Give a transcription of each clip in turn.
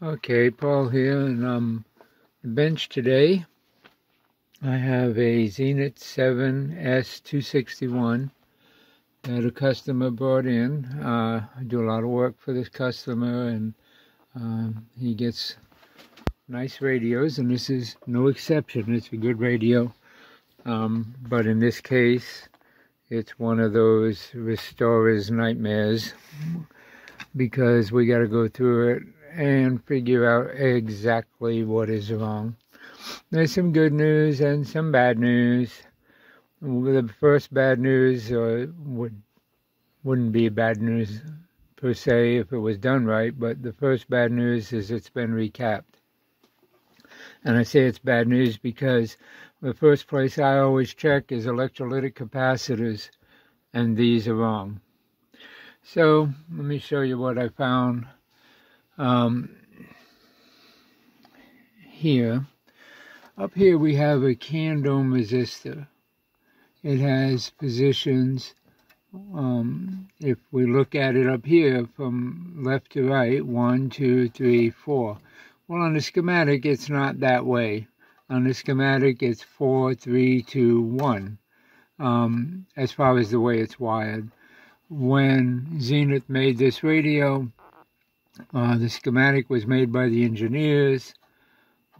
Okay, Paul here, and on the bench today I have a Zenith 7S261 that a customer brought in. I do a lot of work for this customer, and he gets nice radios, and this is no exception. It's a good radio, but in this case it's one of those restorers' nightmares, because we got to go through it and figure out exactly what is wrong. There's some good news and some bad news. The first bad news wouldn't be bad news per se if it was done right, but the first bad news is it's been recapped. And I say it's bad news because the first place I always check is electrolytic capacitors, and these are wrong. So let me show you what I found. Up here we have a candohm resistor. It has positions. If we look at it up here from left to right, 1, 2, 3, 4. Well, on the schematic it's not that way. On the schematic it's 4, 3, 2, 1. As far as the way it's wired. When Zenith made this radio, the schematic was made by the engineers,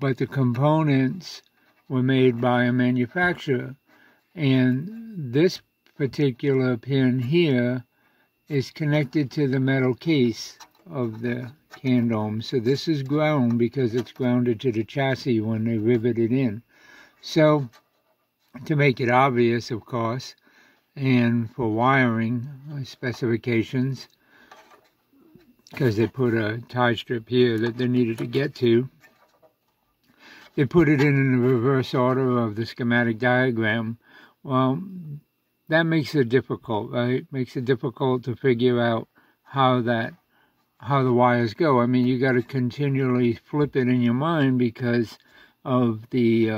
but the components were made by a manufacturer. And this particular pin here is connected to the metal case of the candohm. So this is ground because it's grounded to the chassis when they rivet it in. So to make it obvious, of course, and for wiring specifications, because they put a tie strip here that they needed to get to. They put it in the reverse order of the schematic diagram. Well, that makes it difficult, right? Makes it difficult to figure out how the wires go. I mean, you got to continually flip it in your mind because of the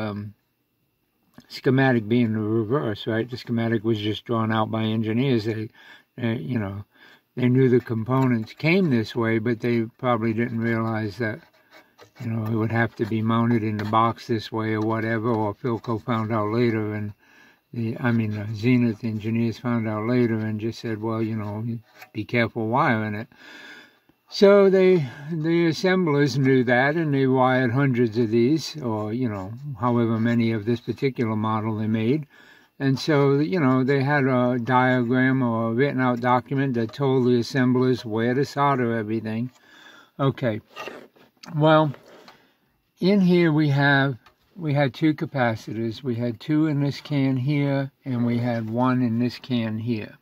schematic being the reverse, right? The schematic was just drawn out by engineers. They knew the components came this way, but they probably didn't realize that, you know, it would have to be mounted in the box this way or whatever, or Philco found out later, and the Zenith engineers found out later and just said, well, you know, be careful wiring it. So the assemblers knew that, and they wired hundreds of these, or, you know, however many of this particular model they made. And so, you know, they had a diagram or a written out document that told the assemblers where to solder everything. Okay, well, in here we had two capacitors. We had two in this can here, and we had one in this can here.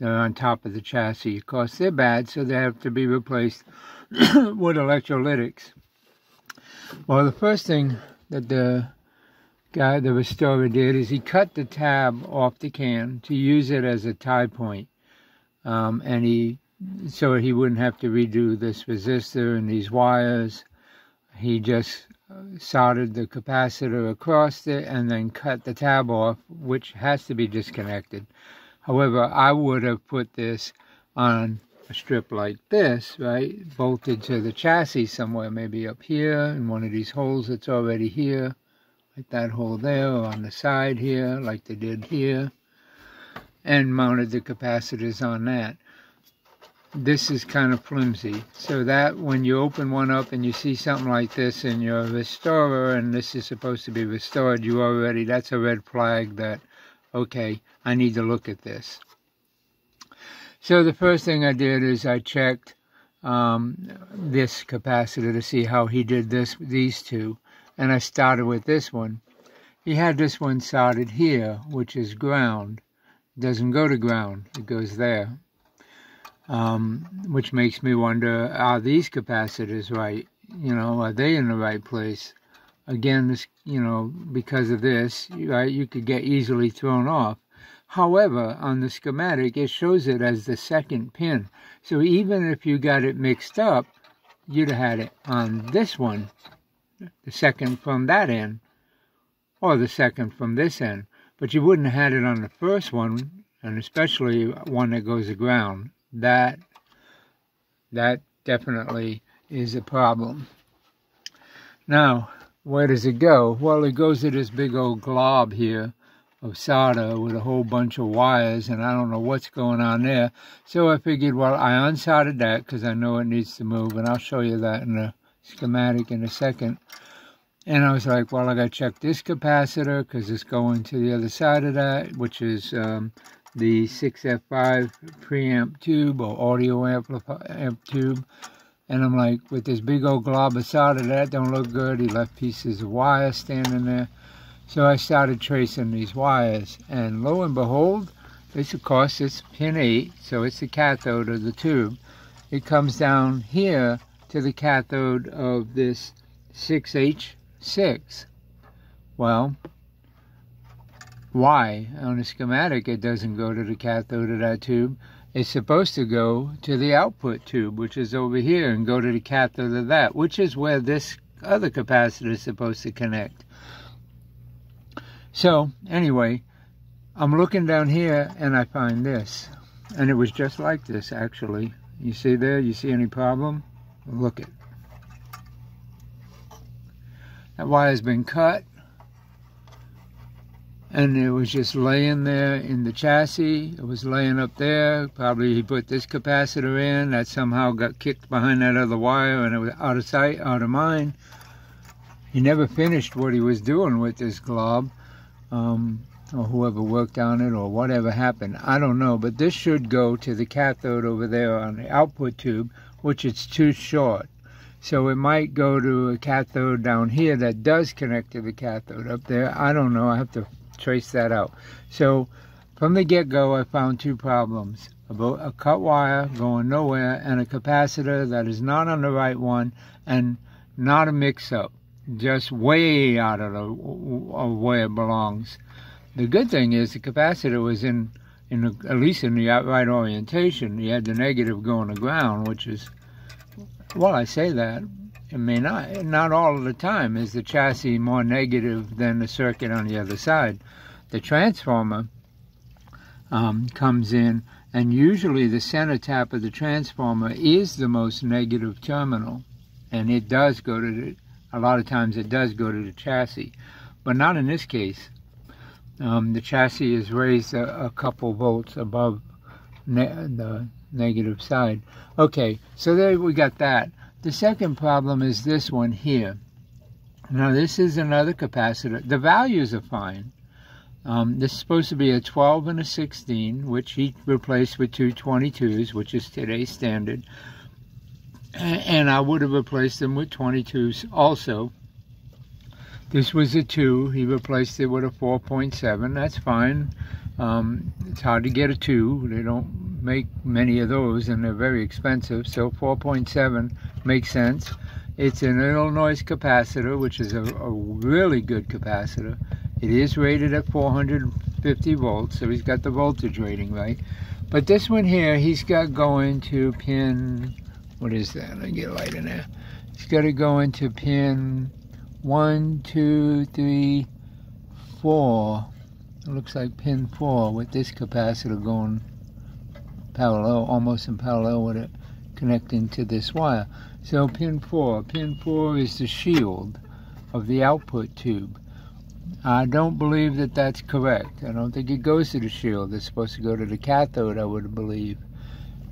They're on top of the chassis. Of course, they're bad, so they have to be replaced with electrolytics. Well, the first thing that the restorer did is he cut the tab off the can to use it as a tie point, so he wouldn't have to redo this resistor and these wires. He just soldered the capacitor across it and then cut the tab off, which has to be disconnected. However, I would have put this on a strip like this, right, bolted to the chassis somewhere, maybe up here in one of these holes that's already here. Like that hole there, or on the side here, like they did here, and mounted the capacitors on that. This is kind of flimsy, so that when you open one up and you see something like this in your restorer, and this is supposed to be restored, that's a red flag that, okay, I need to look at this. So the first thing I did is I checked this capacitor to see how he did this, these two. And I started with this one. He had this one soldered here, which is ground. It doesn't go to ground, it goes there. Which makes me wonder, are these capacitors right? You know, are they in the right place? Again, this, you know, because of this, right, you could get easily thrown off. However, on the schematic, it shows it as the second pin. So even if you got it mixed up, you'd have had it on this one, the second from that end, or the second from this end, but you wouldn't have had it on the first one, and especially one that goes aground. That definitely is a problem. Now, where does it go? Well, it goes to this big old glob here of solder with a whole bunch of wires, and I don't know what's going on there. So I figured, well, I unsoldered that because I know it needs to move, and I'll show you that in a schematic in a second. And I was like, well, I got to check this capacitor because it's going to the other side of that, which is the 6f5 preamp tube or audio amp tube. And I'm like, with this big old glob of solder, that don't look good. He left pieces of wire standing there. So I started tracing these wires, and lo and behold, this, of course, is pin 8, so it's the cathode of the tube. It comes down here to the cathode of this 6H6. Well, why? On a schematic, it doesn't go to the cathode of that tube. It's supposed to go to the output tube, which is over here, and go to the cathode of that, which is where this other capacitor is supposed to connect. So, anyway, I'm looking down here, and I find this. And it was just like this, actually. You see there? You see any problem? Look it. That wire's been cut. And it was just laying there in the chassis. It was laying up there. Probably he put this capacitor in. That somehow got kicked behind that other wire, and it was out of sight, out of mind. He never finished what he was doing with this glob. Or whoever worked on it, or whatever happened, I don't know, but this should go to the cathode over there on the output tube, which it's too short. So it might go to a cathode down here that does connect to the cathode up there. I don't know, I have to trace that out. So from the get-go, I found two problems: a cut wire going nowhere, and a capacitor that is not on the right one, and not a mix-up. Just way out of the where it belongs. The good thing is the capacitor was at least in the right orientation. You had the negative going to ground, which is, well, I say that, I mean, not all of the time is the chassis more negative than the circuit on the other side. The transformer comes in, and usually the center tap of the transformer is the most negative terminal, and it does go to the, a lot of times it does go to the chassis, but not in this case. The chassis is raised a couple volts above the negative side. Okay, so there we got that. The second problem is this one here. Now this is another capacitor. The values are fine. This is supposed to be a 12 and a 16, which he replaced with two 22s, which is today's standard. And I would have replaced them with 22s also. This was a 2. He replaced it with a 4.7. That's fine. It's hard to get a 2. They don't make many of those, and they're very expensive. So 4.7 makes sense. It's an Illinois capacitor, which is a really good capacitor. It is rated at 450 volts, so he's got the voltage rating right. But this one here, he's got going to pin... What is that? I get light in there. It's got to go into pin 1, 2, 3, 4. It looks like pin 4 with this capacitor going parallel, almost in parallel with it, connecting to this wire. So pin 4. Pin 4 is the shield of the output tube. I don't believe that that's correct. I don't think it goes to the shield. It's supposed to go to the cathode, I would believe.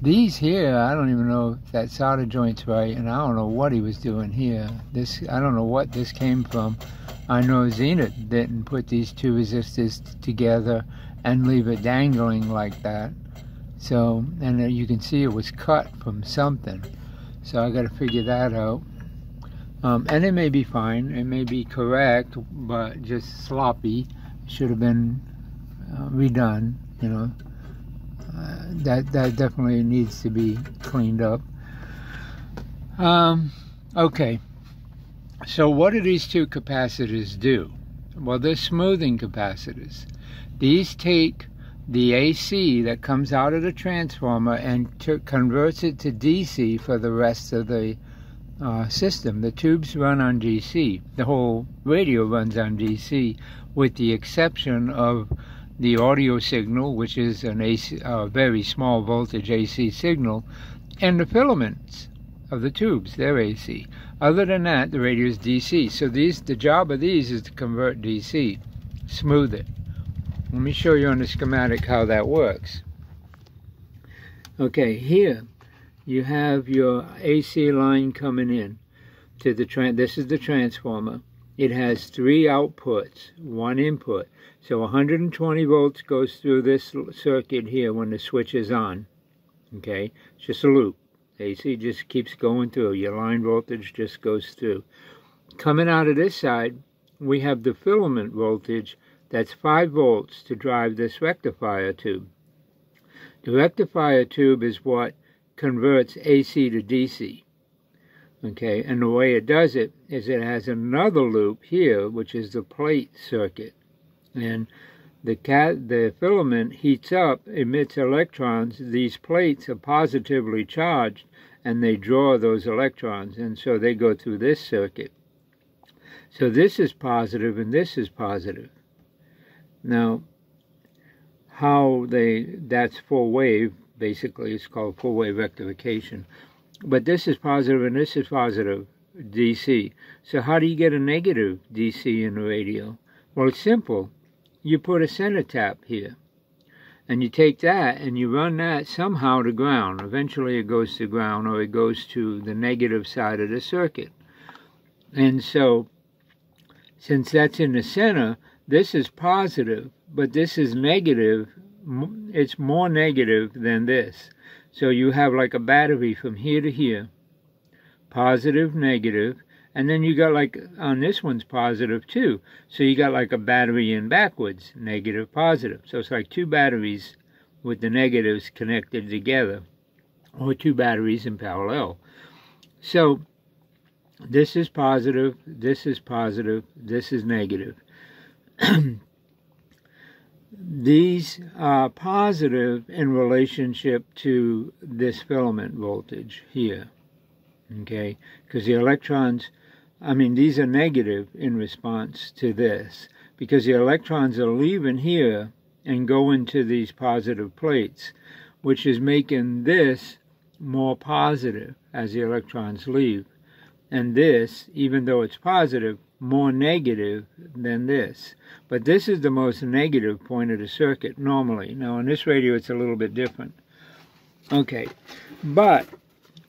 These here, I don't even know if that solder joint's right, and I don't know what he was doing here. This, I don't know what this came from. I know Zenith didn't put these two resistors together and leave it dangling like that. So, and you can see it was cut from something. So I got to figure that out. And it may be fine, it may be correct, but just sloppy. Should have been redone, you know. That definitely needs to be cleaned up. Okay, so what do these two capacitors do? Well, they're smoothing capacitors. These take the AC that comes out of the transformer and converts it to DC for the rest of the system. The tubes run on DC. The whole radio runs on DC, with the exception of the audio signal, which is an AC, very small voltage AC signal, and the filaments of the tubes, they're AC. Other than that, the radio is DC. So the job of these is to convert DC, smooth it. Let me show you on the schematic how that works. Okay, here you have your AC line coming in to the this is the transformer. It has three outputs, one input. So 120 volts goes through this circuit here when the switch is on. Okay, it's just a loop. AC just keeps going through. Your line voltage just goes through. Coming out of this side, we have the filament voltage. That's 5 volts to drive this rectifier tube. The rectifier tube is what converts AC to DC. Okay, and the way it does it is it has another loop here, which is the plate circuit. And the filament heats up, emits electrons. These plates are positively charged, and they draw those electrons, and so they go through this circuit. So this is positive, and this is positive. Now, how that's full wave, basically, it's called full wave rectification. But this is positive and this is positive DC. So how do you get a negative DC in the radio? Well, it's simple. You put a center tap here. And you take that and you run that somehow to ground. Eventually it goes to ground or it goes to the negative side of the circuit. And so, since that's in the center, this is positive, but this is negative. It's more negative than this. So you have like a battery from here to here, positive, negative, and then you got like, on this one's positive too. So you got like a battery in backwards, negative, positive. So it's like two batteries with the negatives connected together, or two batteries in parallel. So this is positive, this is positive, this is negative. These are positive in relationship to this filament voltage here, okay? Because the electrons, I mean, these are negative in response to this, because the electrons are leaving here and going to these positive plates, which is making this more positive as the electrons leave. And this, even though it's positive, more negative than this. But this is the most negative point of the circuit normally. Now on this radio it's a little bit different. Okay, but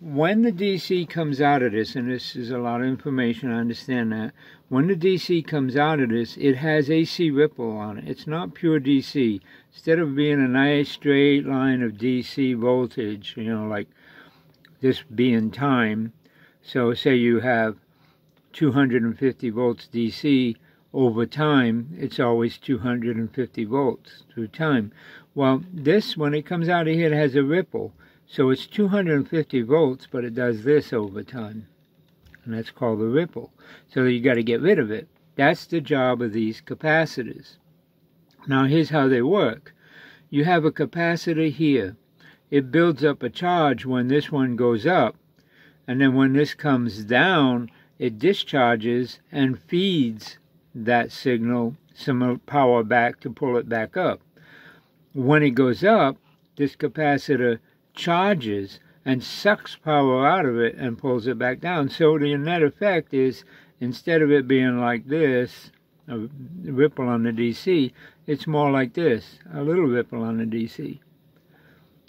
when the DC comes out of this, and this is a lot of information, I understand that. When the DC comes out of this, it has AC ripple on it. It's not pure DC. Instead of being a nice straight line of DC voltage, you know, like this being time. So say you have 250 volts DC over time, it's always 250 volts through time. Well, this, when it comes out of here, it has a ripple. So it's 250 volts, but it does this over time. And that's called the ripple. So you got to get rid of it. That's the job of these capacitors. Now, here's how they work. You have a capacitor here. It builds up a charge when this one goes up. And then when this comes down, it discharges and feeds that signal some power back to pull it back up. When it goes up, this capacitor charges and sucks power out of it and pulls it back down. So the net effect is, instead of it being like this, a ripple on the DC, it's more like this, a little ripple on the DC.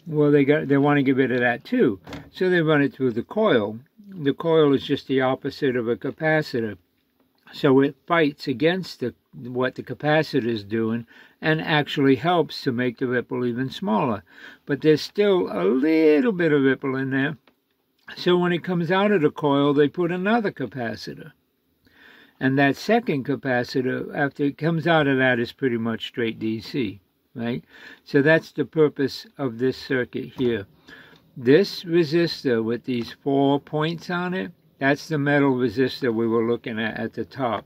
Well, they want to get rid of that too. So they run it through the coil. The coil is just the opposite of a capacitor, so it fights against what the capacitor is doing and actually helps to make the ripple even smaller. But there's still a little bit of ripple in there, so when it comes out of the coil, they put another capacitor. And that second capacitor, after it comes out of that, is pretty much straight DC, right? So that's the purpose of this circuit here. This resistor with these 4 points on it, that's the metal resistor we were looking at the top.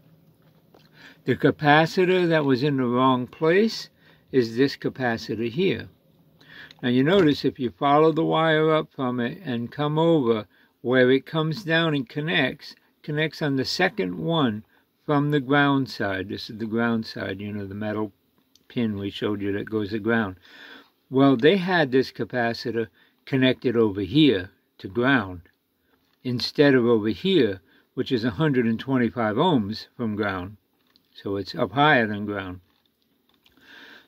The capacitor that was in the wrong place is this capacitor here. Now you notice if you follow the wire up from it and come over where it comes down and connects on the second one from the ground side. This is the ground side, you know, the metal pin we showed you that goes to ground. Well, they had this capacitor connected over here to ground. instead of over here, which is 125 ohms from ground. So it's up higher than ground.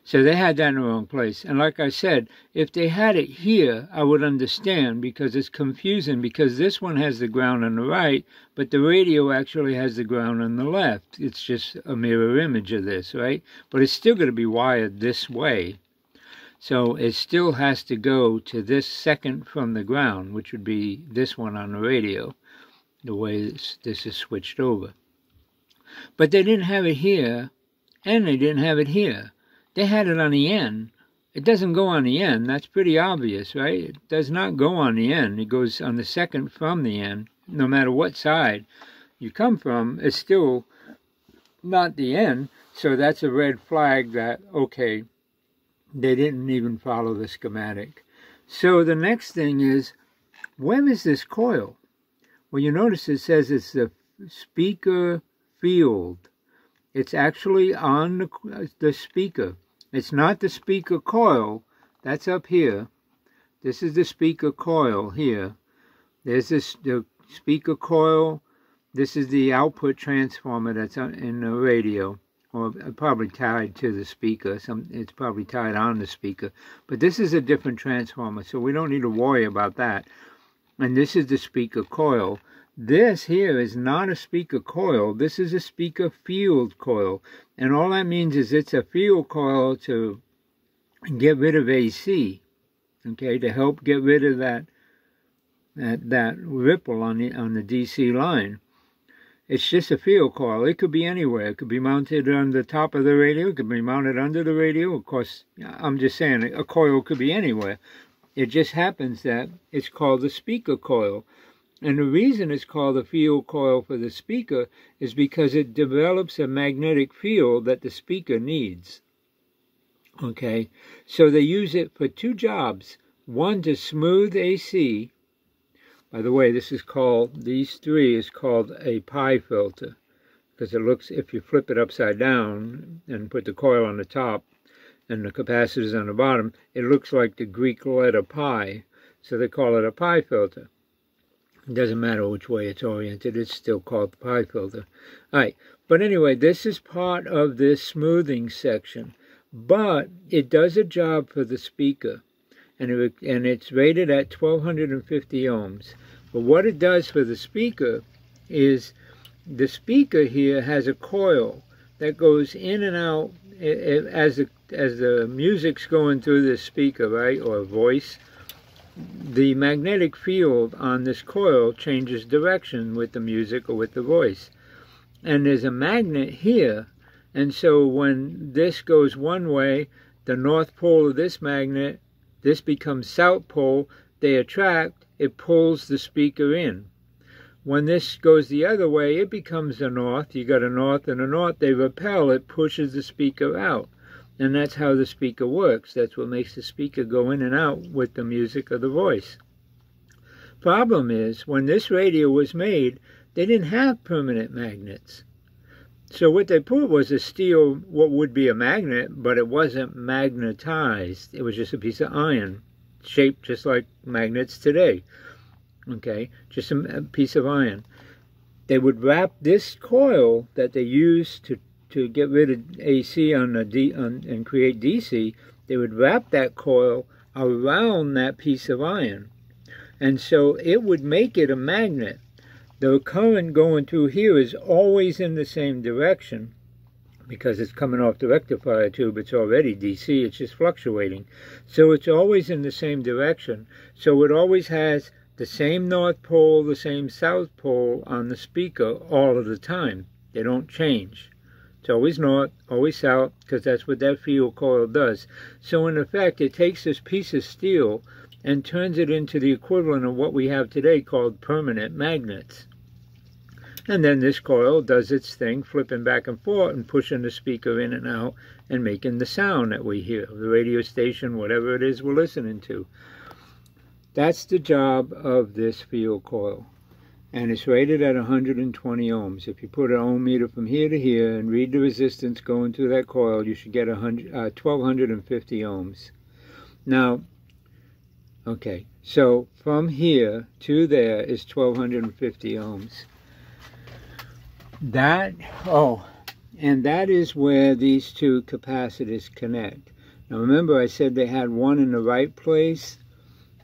So they had that in the wrong place. And like I said, if they had it here, I would understand, because it's confusing, because this one has the ground on the right, but the radio actually has the ground on the left. It's just a mirror image of this, right? But it's still going to be wired this way. So it still has to go to this second from the ground, which would be this one on the radio, the way this is switched over. But they didn't have it here, and they didn't have it here. They had it on the end. It doesn't go on the end. That's pretty obvious, right? It does not go on the end. It goes on the second from the end. No matter what side you come from, it's still not the end. So that's a red flag that, okay, they didn't even follow the schematic. So the next thing is, where is this coil? Well, you notice it says it's the speaker field. It's actually on the speaker. It's not the speaker coil. That's up here. This is the speaker coil here. There's the speaker coil. This is the output transformer that's in the radio, or probably tied to the speaker. It's probably tied on the speaker. But this is a different transformer, so we don't need to worry about that. And this is the speaker coil. This here is not a speaker coil. This is a speaker field coil. And all that means is it's a field coil to get rid of AC, okay, to help get rid of that ripple on the DC line. It's just a field coil. It could be anywhere. It could be mounted on the top of the radio. It could be mounted under the radio. Of course, I'm just saying a coil could be anywhere. It just happens that it's called the speaker coil. And the reason it's called the field coil for the speaker is because it develops a magnetic field that the speaker needs. Okay, so they use it for two jobs. One, to smooth AC. By the way, this is called, these three is called a pi filter, because it looks, if you flip it upside down and put the coil on the top and the capacitors on the bottom, it looks like the Greek letter pi. So they call it a pi filter. It doesn't matter which way it's oriented, it's still called the pi filter. All right, but anyway, this is part of this smoothing section, but it does a job for the speaker, and it's rated at 1250 ohms. But what it does for the speaker is, the speaker here has a coil that goes in and out as the music's going through this speaker, right, or a voice. The magnetic field on this coil changes direction with the music or with the voice. And there's a magnet here, and so when this goes one way, the north pole of this magnet, this becomes south pole, they attract, it pulls the speaker in. When this goes the other way, it becomes the north, you got a north and a north, they repel, it pushes the speaker out. And that's how the speaker works. That's what makes the speaker go in and out with the music or the voice. Problem is, when this radio was made, they didn't have permanent magnets. So what they put was a steel, what would be a magnet, but it wasn't magnetized. It was just a piece of iron, shaped just like magnets today. Okay, just a piece of iron. They would wrap this coil that they used to get rid of AC and create DC, they would wrap that coil around that piece of iron. And so it would make it a magnet. The current going through here is always in the same direction, because it's coming off the rectifier tube, it's already DC, it's just fluctuating. So it's always in the same direction. So it always has the same north pole, the same south pole on the speaker all of the time. They don't change. It's always north, always south, because that's what that field coil does. So in effect, it takes this piece of steel and turns it into the equivalent of what we have today called permanent magnets. And then this coil does its thing, flipping back and forth and pushing the speaker in and out and making the sound that we hear, the radio station, whatever it is we're listening to. That's the job of this field coil. And it's rated at 120 ohms. If you put an ohm meter from here to here and read the resistance going through that coil, you should get 1250 ohms. Now, okay, So from here to there is 1,250 ohms. And that is where these two capacitors connect. Now remember I said they had one in the right place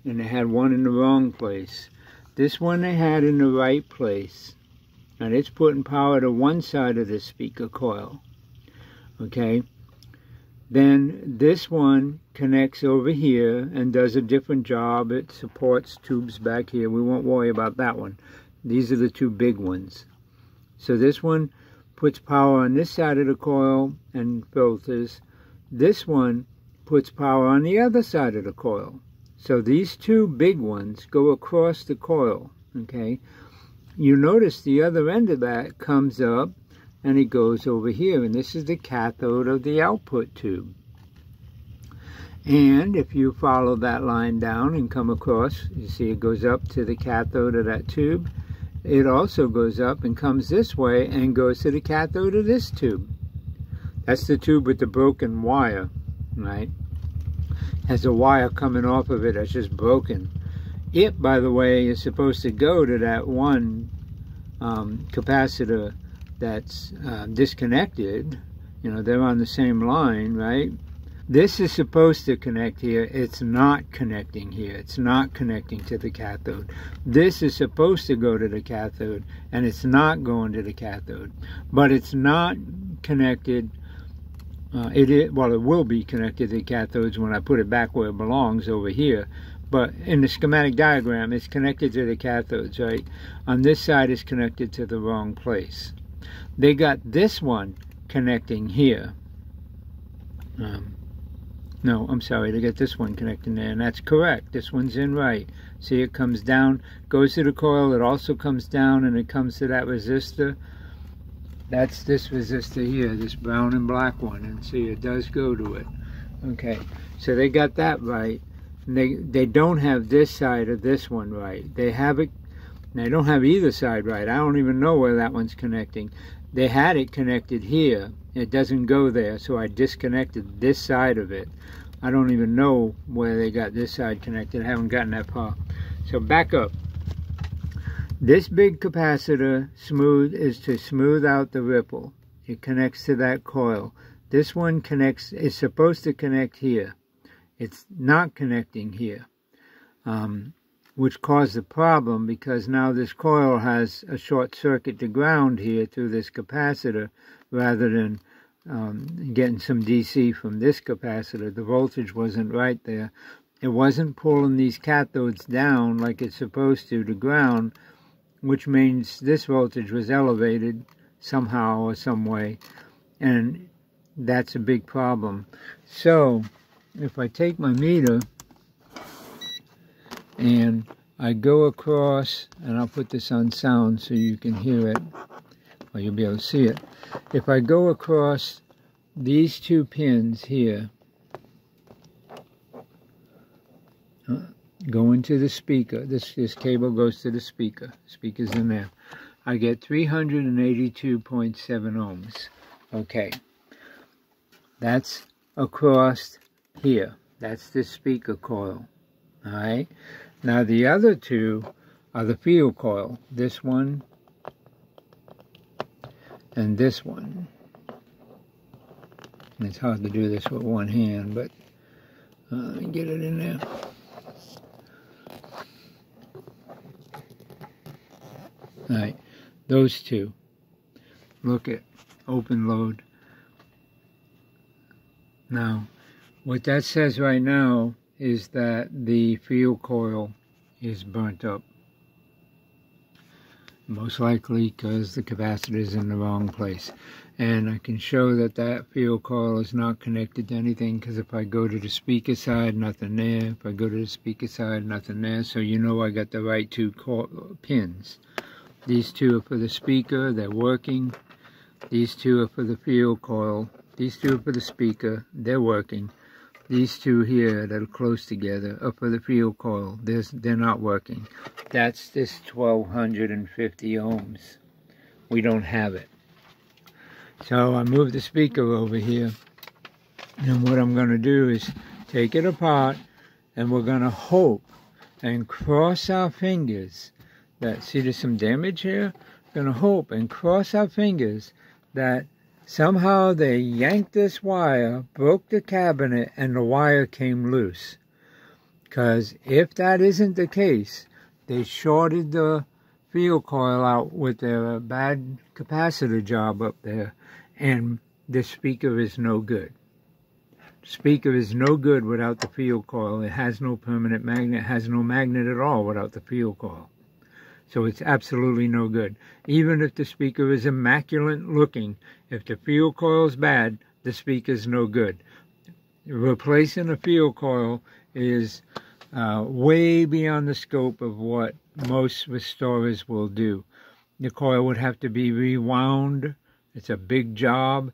and they had one in the wrong place. This one they had in the right place, and it's putting power to one side of the speaker coil. Okay, then this one connects over here and does a different job. It supports tubes back here. We won't worry about that one. These are the two big ones. So this one puts power on this side of the coil and filters. This one puts power on the other side of the coil. So these two big ones go across the coil, okay? You notice the other end of that comes up and it goes over here, and this is the cathode of the output tube. And if you follow that line down and come across, you see it goes up to the cathode of that tube. It also goes up and comes this way and goes to the cathode of this tube. That's the tube with the broken wire, right? Has a wire coming off of it that's just broken. It, by the way, is supposed to go to that one capacitor that's disconnected. You know, they're on the same line, right? This is supposed to connect here. It's not connecting here. It's not connecting to the cathode. This is supposed to go to the cathode, and it's not going to the cathode. But it's not connected. It will be connected to the cathodes when I put it back where it belongs, over here. But in the schematic diagram, it's connected to the cathodes, right? On this side, it's connected to the wrong place. They got this one connecting here. No, I'm sorry, they got this one connecting there, and that's correct. This one's in right. See, it comes down, goes to the coil. It also comes down, and it comes to that resistor. That's this resistor here, this brown and black one, and see it does go to it. Okay, so they got that right. And they don't have this side of this one right. They have it, they don't have either side right. I don't even know where that one's connecting. They had it connected here. It doesn't go there, so I disconnected this side of it. I don't even know where they got this side connected. I haven't gotten that far. So back up. This big capacitor is to smooth out the ripple. It connects to that coil. This one is supposed to connect here. It's not connecting here, which caused the problem, because now this coil has a short circuit to ground here through this capacitor, rather than getting some DC from this capacitor. The voltage wasn't right there. It wasn't pulling these cathodes down like it's supposed to ground, which means this voltage was elevated somehow or some way, and that's a big problem. So if I take my meter and I go across, and I'll put this on sound so you can hear it, or you'll be able to see it. If I go across these two pins here, go into the speaker. This cable goes to the speaker. Speaker's in there. I get 382.7 ohms. Okay. That's across here. That's the speaker coil. All right. Now the other two are the field coil. This one and this one. And it's hard to do this with one hand, but let me get it in there. All right, those two. Look at open load. Now, what that says right now is that the field coil is burnt up. Most likely because the capacitor is in the wrong place. And I can show that that field coil is not connected to anything, because if I go to the speaker side, nothing there. If I go to the speaker side, nothing there. So you know I got the right two pins. These two are for the speaker, they're working. These two are for the field coil. These two are for the speaker, they're working. These two here that are close together are for the field coil. They're not working. That's this 1,250 ohms. We don't have it. So I move the speaker over here. And what I'm going to do is take it apart, and we're going to hope and cross our fingers that, see there's some damage here, we're going to hope and cross our fingers that somehow they yanked this wire, broke the cabinet, and the wire came loose. Because if that isn't the case, they shorted the field coil out with their bad capacitor job up there, and the speaker is no good. Speaker is no good without the field coil. It has no permanent magnet, it has no magnet at all without the field coil. So it's absolutely no good. Even if the speaker is immaculate looking, if the field coil is bad, the speaker's no good. Replacing a field coil is way beyond the scope of what most restorers will do. The coil would have to be rewound. It's a big job.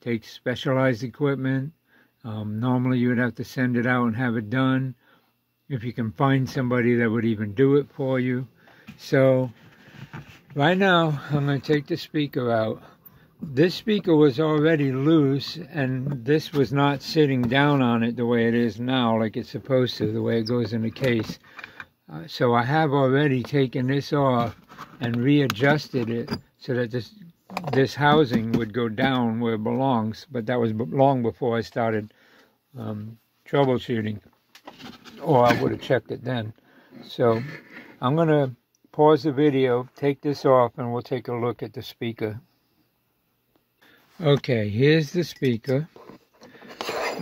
It takes specialized equipment. Normally you would have to send it out and have it done, if you can find somebody that would even do it for you. So right now I'm going to take the speaker out. This speaker was already loose, and this was not sitting down on it the way it is now, like it's supposed to, the way it goes in the case. So I have already taken this off and readjusted it so that this housing would go down where it belongs, but that was long before I started troubleshooting, or I would have checked it then. So I'm going to pause the video, take this off, and we'll take a look at the speaker. Okay, here's the speaker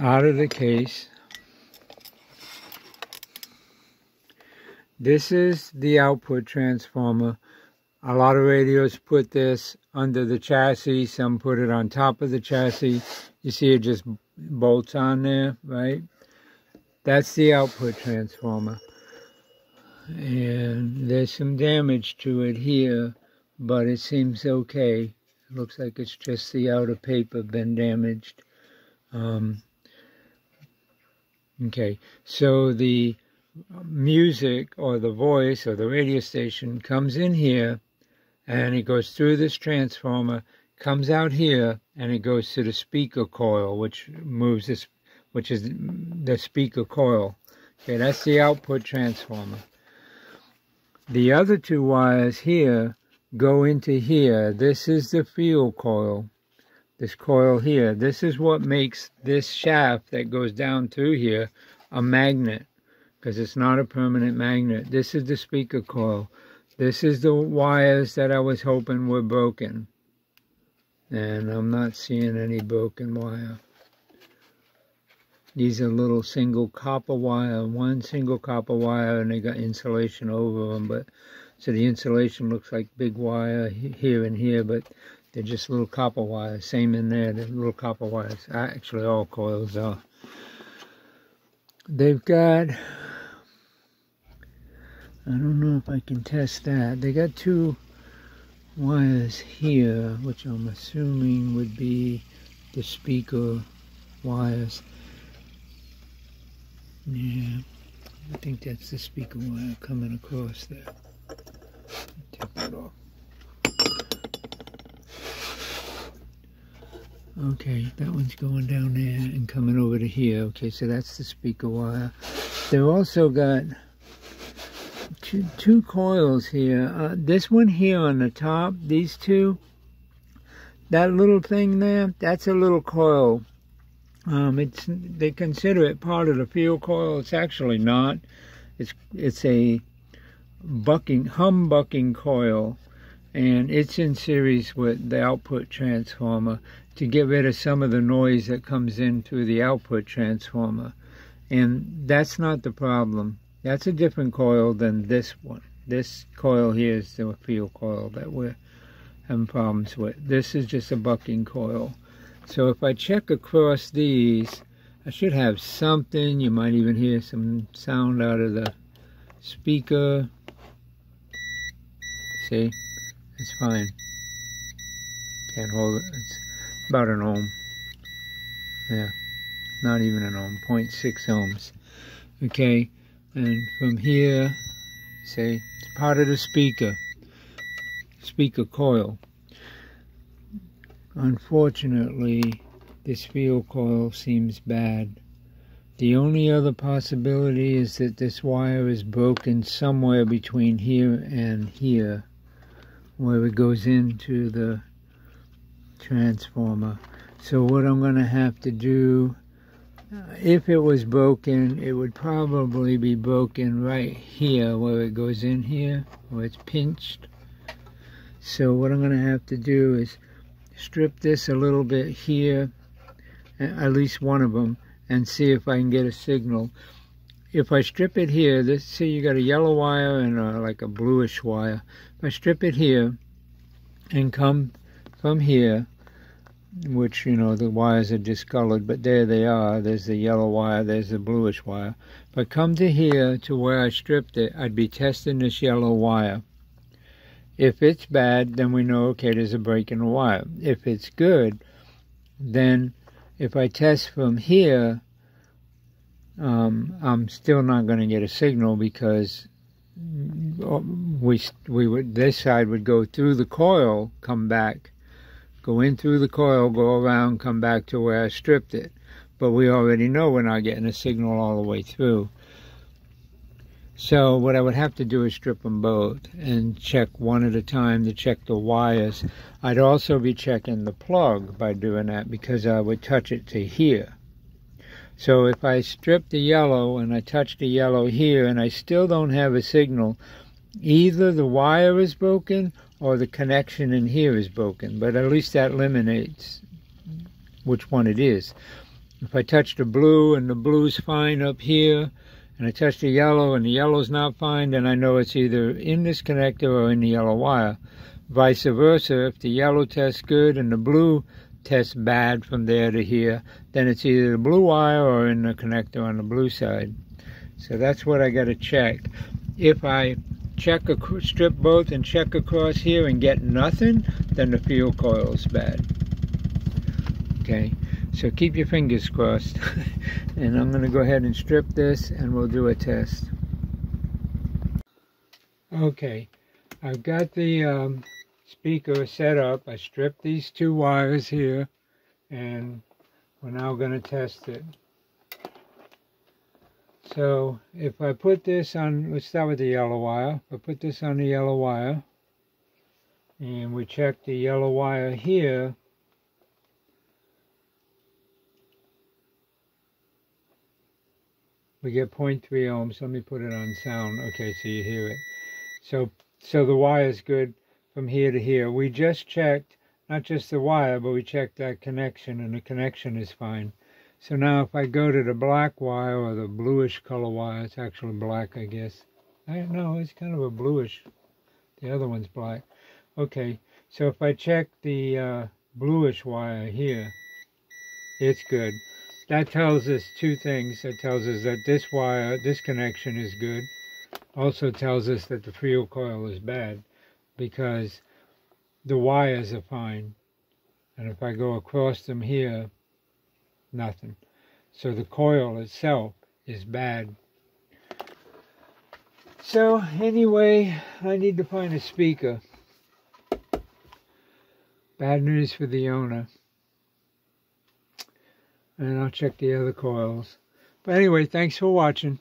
out of the case. This is the output transformer. A lot of radios put this under the chassis, some put it on top of the chassis. You see it just bolts on there, right? That's the output transformer. And there's some damage to it here, but it seems okay. It looks like it's just the outer paper been damaged. Okay, so the music or the voice or the radio station comes in here, and it goes through this transformer, comes out here, and it goes to the speaker coil, which moves this, which is the speaker coil. Okay, that's the output transformer. The other two wires here go into here. This is the field coil, this coil here. This is what makes this shaft that goes down through here a magnet, because it's not a permanent magnet. This is the speaker coil. This is the wires that I was hoping were broken. And I'm not seeing any broken wire. These are little single copper wire, one single copper wire, and they got insulation over them. But so the insulation looks like big wire here and here, but they're just little copper wires. Same in there, they're little copper wires. Actually, all coils are. They've got, I don't know if I can test that. They got two wires here, which I'm assuming would be the speaker wires. Yeah, I think that's the speaker wire coming across there. Take that off. Okay, that one's going down there and coming over to here. Okay, so that's the speaker wire. They've also got two coils here. This one here on the top, these two, that little thing there, that's a little coil. They consider it part of the field coil. It's actually not. It's a humbucking coil, and it's in series with the output transformer to get rid of some of the noise that comes in through the output transformer. And that's not the problem. That's a different coil than this one. This coil here is the field coil that we're having problems with. This is just a bucking coil. So if I check across these, I should have something. You might even hear some sound out of the speaker. See? It's fine. Can't hold it. It's about an ohm. Yeah. Not even an ohm. 0.6 ohms. Okay. And from here, say, it's part of the speaker coil. Unfortunately, this field coil seems bad. The only other possibility is that this wire is broken somewhere between here and here, where it goes into the transformer. So what I'm going to have to do, if it was broken, it would probably be broken right here, where it goes in here, where it's pinched. So what I'm going to have to do is strip this a little bit here, at least one of them, and see if I can get a signal. If I strip it here, this, see, you got a yellow wire and like a bluish wire. If I strip it here and come from here, which, you know, the wires are discolored, but there they are. There's the yellow wire, there's the bluish wire. If I come to here, to where I stripped it, I'd be testing this yellow wire. If it's bad, then we know, okay, there's a break in the wire. If it's good, then if I test from here, I'm still not going to get a signal, because this side would go through the coil, come back, go in through the coil, go around, come back to where I stripped it. But we already know we're not getting a signal all the way through. So what I would have to do is strip them both and check one at a time to check the wires. I'd also be checking the plug by doing that, because I would touch it to here. So if I strip the yellow and I touch the yellow here and I still don't have a signal, either the wire is broken or the connection in here is broken. But at least that eliminates which one it is. If I touch the blue and the blue's fine up here, and I touch the yellow and the yellow's not fine, then I know it's either in this connector or in the yellow wire. Vice versa, if the yellow tests good and the blue tests bad from there to here, then it's either the blue wire or in the connector on the blue side. So that's what I got to check. If I check strip both and check across here and get nothing, then the field coil's bad. Okay. So keep your fingers crossed. And I'm going to go ahead and strip this and we'll do a test. Okay, I've got the speaker set up. I stripped these two wires here and we're now going to test it. So if I put this on, let's start with the yellow wire. If I put this on the yellow wire and we check the yellow wire here, we get 0.3 ohms. Let me put it on sound. Okay, so you hear it. So the wire is good from here to here. We just checked, not just the wire, but we checked that connection, and the connection is fine. So now if I go to the black wire, or the bluish color wire, it's actually black, I guess. I don't know, it's kind of a bluish. The other one's black. Okay, so if I check the bluish wire here, it's good. That tells us two things. It tells us that this wire, this connection is good. Also tells us that the field coil is bad, because the wires are fine. And if I go across them here, nothing. So the coil itself is bad. So anyway, I need to find a speaker. Bad news for the owner. And I'll check the other coils. But anyway, thanks for watching.